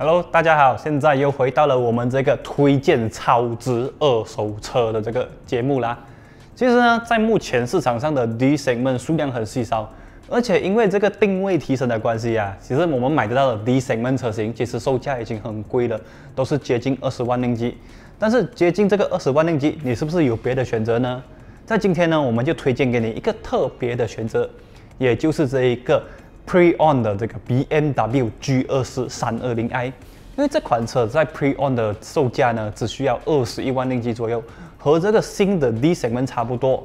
Hello， 大家好，现在又回到了我们这个推荐超值二手车的这个节目啦。其实呢，在目前市场上的 D segment 数量很稀少，而且因为这个定位提升的关系啊，其实我们买得到的 D segment 车型，其实售价已经很贵了，都是接近20万令吉。但是接近这个20万令吉，你是不是有别的选择呢？在今天呢，我们就推荐给你一个特别的选择，也就是这一个 Pre-owned 的这个 BMW G20 320i， 因为这款车在 Pre-owned 的售价呢，只需要21万令吉左右，和这个新的 D segment 差不多。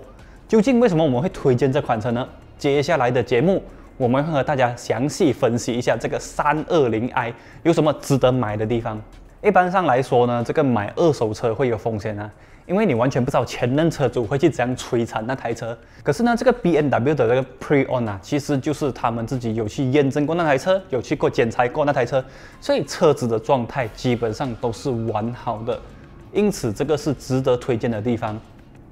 究竟为什么我们会推荐这款车呢？接下来的节目我们会和大家详细分析一下这个 320i 有什么值得买的地方。一般上来说呢，这个买二手车会有风险啊，因为你完全不知道前任车主会去怎样摧残那台车。可是呢，这个 BMW 的这个 Pre-owned 啊，其实就是他们自己有去验证过那台车，有去过检查过那台车，所以车子的状态基本上都是完好的，因此这个是值得推荐的地方。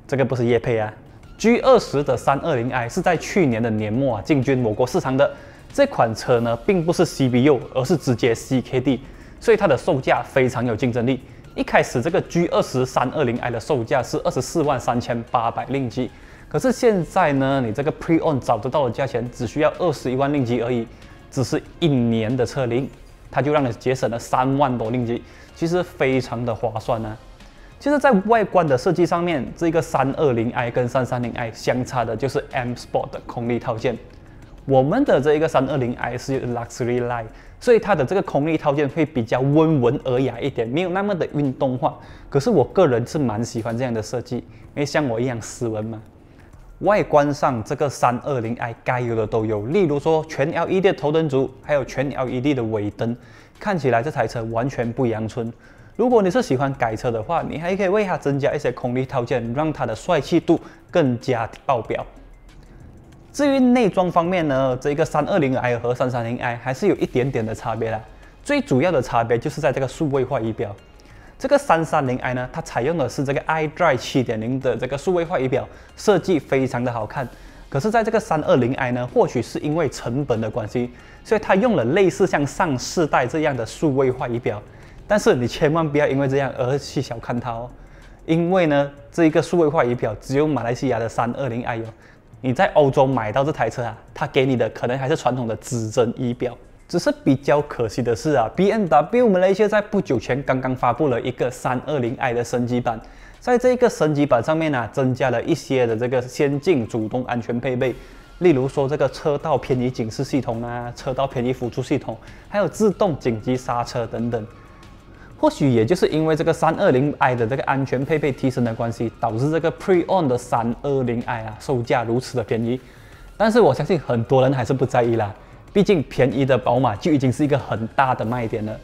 这个不是业配啊。G20 的 320i 是在去年的年末啊进军某国市场的。这款车呢，并不是 CBU， 而是直接 CKD。所以它的售价非常有竞争力。一开始这个 G20 320i 的售价是243800令吉，可是现在呢，你这个 Pre-owned 找得到的价钱只需要21万令吉而已，只是1年的车龄，它就让你节省了3万多令吉，其实非常的划算啊。其实，在外观的设计上面，这个 320i 跟 330i 相差的就是 M Sport 的空力套件。我们的这一个 320i 是 Luxury Line， 所以它的这个空力套件会比较温文尔雅一点，没有那么的运动化。可是我个人是蛮喜欢这样的设计，因为像我一样斯文嘛。外观上，这个 320i 该有的都有，例如说全 LED 的头灯组，还有全 LED 的尾灯，看起来这台车完全不阳春。如果你是喜欢改车的话，你还可以为它增加一些空力套件，让它的帅气度更加爆表。至于内装方面呢，这个 320i 和 330i 还是有一点点的差别啦。最主要的差别就是在这个数位化仪表。这个 330i 呢，它采用的是这个 iDrive 7.0 的这个数位化仪表，设计非常的好看。可是在这个 320i 呢，或许是因为成本的关系，所以它用了类似像上世代这样的数位化仪表。但是你千万不要因为这样而去小看它哦，因为呢，这一个数位化仪表只有马来西亚的 320i 有。你在欧洲买到这台车啊，它给你的可能还是传统的指针仪表。只是比较可惜的是啊 ，BMW 马来西亚在不久前刚刚发布了一个 320i 的升级版，在这个升级版上面啊，增加了一些的这个先进主动安全配备，例如说这个车道偏移警示系统啊、车道偏移辅助系统，还有自动紧急刹车等等。或许也就是因为这个 320i 的这个安全配备提升的关系，导致这个 Pre-owned 的 320i 啊售价如此的便宜。但是我相信很多人还是不在意啦，毕竟便宜的宝马就已经是一个很大的卖点了。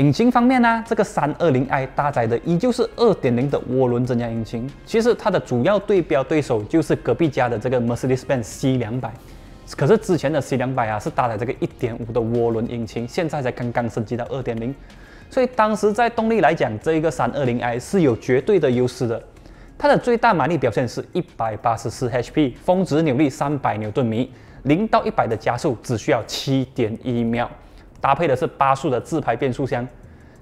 引擎方面呢、这个 320i 搭载的依旧是 2.0 的涡轮增压引擎，其实它的主要对标对手就是隔壁家的这个 Mercedes-Benz C200。可是之前的 C200 啊是搭载这个 1.5 的涡轮引擎，现在才刚刚升级到 2.0。所以当时在动力来讲，这一个 320i 是有绝对的优势的。它的最大马力表现是184 HP， 峰值扭力300牛顿米，0到100的加速只需要 7.1 秒，搭配的是8速的自排变速箱。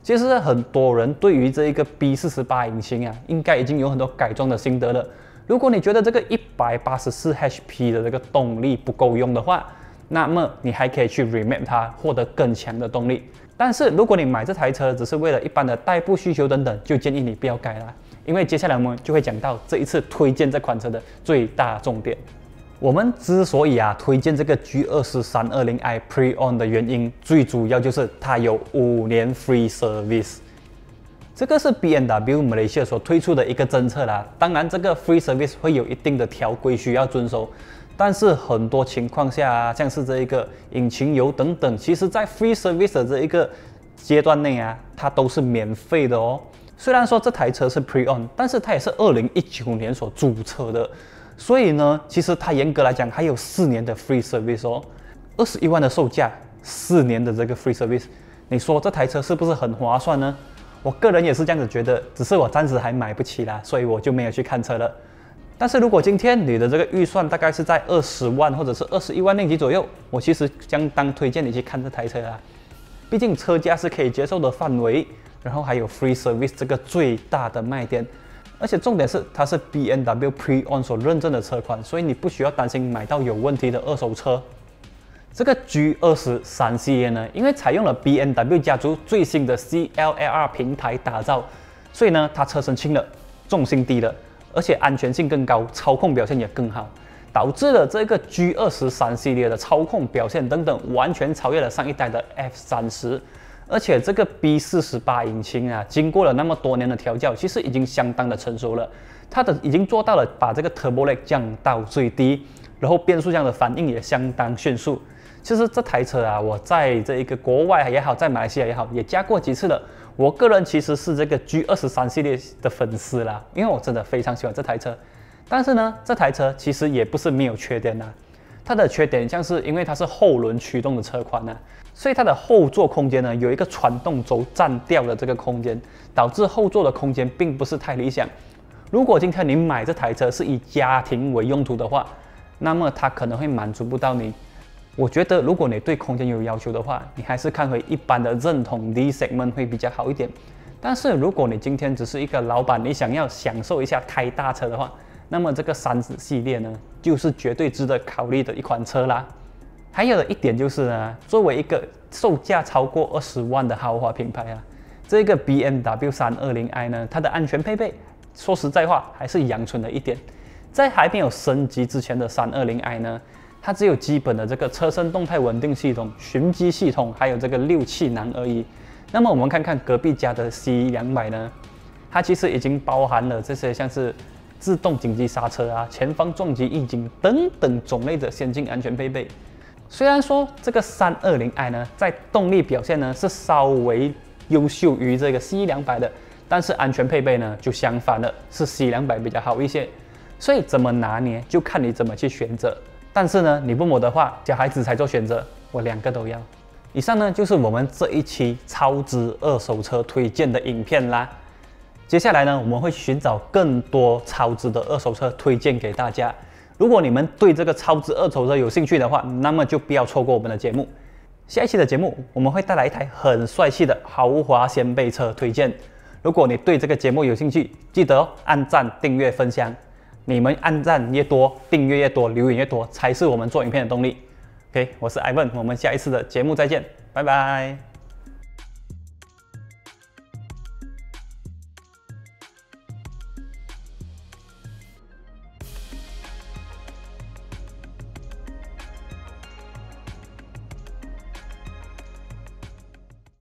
其实很多人对于这一个 B48 引擎啊，应该已经有很多改装的心得了。如果你觉得这个184 HP 的这个动力不够用的话，那么你还可以去 remap 它，获得更强的动力。但是如果你买这台车只是为了一般的代步需求等等，就建议你不要改啦，因为接下来我们就会讲到这一次推荐这款车的最大重点。我们之所以啊推荐这个 G20 320i Pre-owned 的原因，最主要就是它有5年 free service。这个是 BMW 马来西亚所推出的一个政策啦，当然这个 free service 会有一定的条规需要遵守。但是很多情况下、像是这一个引擎油等等，其实在 free service 的这一个阶段内啊，它都是免费的哦。虽然说这台车是 Pre-owned， 但是它也是2019年所注册的，所以呢，其实它严格来讲还有4年的 free service 哦。21万的售价，4年的这个 free service， 你说这台车是不是很划算呢？我个人也是这样子觉得，只是我暂时还买不起啦，所以我就没有去看车了。但是如果今天你的这个预算大概是在20万或者是21万令吉左右，我其实相当推荐你去看这台车啦。毕竟车价是可以接受的范围，然后还有 free service 这个最大的卖点。 而且重点是，它是 BMW Pre-Owned 所认证的车款，所以你不需要担心买到有问题的二手车。这个 G23系列呢，因为采用了 BMW 家族最新的 CLAR 平台打造，所以呢，它车身轻了，重心低了，而且安全性更高，操控表现也更好，导致了这个 G23系列的操控表现等等完全超越了上一代的 F30。 而且这个 B48 引擎啊，经过了那么多年的调教，其实已经相当的成熟了。它的已经做到了把这个 turbo lag 降到最低，然后变速箱的反应也相当迅速。其实这台车啊，我在这一个国外也好，在马来西亚也好，也驾过几次了。我个人其实是这个 G23系列的粉丝啦，因为我真的非常喜欢这台车。但是呢，这台车其实也不是没有缺点啦。 它的缺点像是因为它是后轮驱动的车款呢、所以它的后座空间呢有一个传动轴占掉的这个空间，导致后座的空间并不是太理想。如果今天你买这台车是以家庭为用途的话，那么它可能会满足不到你。我觉得如果你对空间有要求的话，你还是看回一般的正统 D segment 会比较好一点。但是如果你今天只是一个老板，你想要享受一下开大车的话， 那么这个30系列呢，就是绝对值得考虑的一款车啦。还有的一点就是呢，作为一个售价超过20万的豪华品牌啊，这个 BMW 320i 呢，它的安全配备，说实在话还是阳春的一点。在还没有升级之前的 320i 呢，它只有基本的这个车身动态稳定系统、循迹系统，还有这个6气囊而已。那么我们看看隔壁家的 C200 呢，它其实已经包含了这些像是 自动紧急刹车啊，前方重击预警等等种类的先进安全配备。虽然说这个 320i 呢，在动力表现呢是稍微优秀于这个 C200 的，但是安全配备呢就相反了，是 C200 比较好一些。所以怎么拿捏就看你怎么去选择。但是呢，你问我的话，小孩子才做选择，我两个都要。以上呢就是我们这一期超值二手车推荐的影片啦。 接下来呢，我们会寻找更多超值的二手车推荐给大家。如果你们对这个超值二手车有兴趣的话，那么就不要错过我们的节目。下一期的节目，我们会带来一台很帅气的豪华掀背车推荐。如果你对这个节目有兴趣，记得按赞、订阅、分享。你们按赞越多，订阅越多，留言越多，才是我们做影片的动力。OK， 我是 Ivan， 我们下一次的节目再见，拜拜。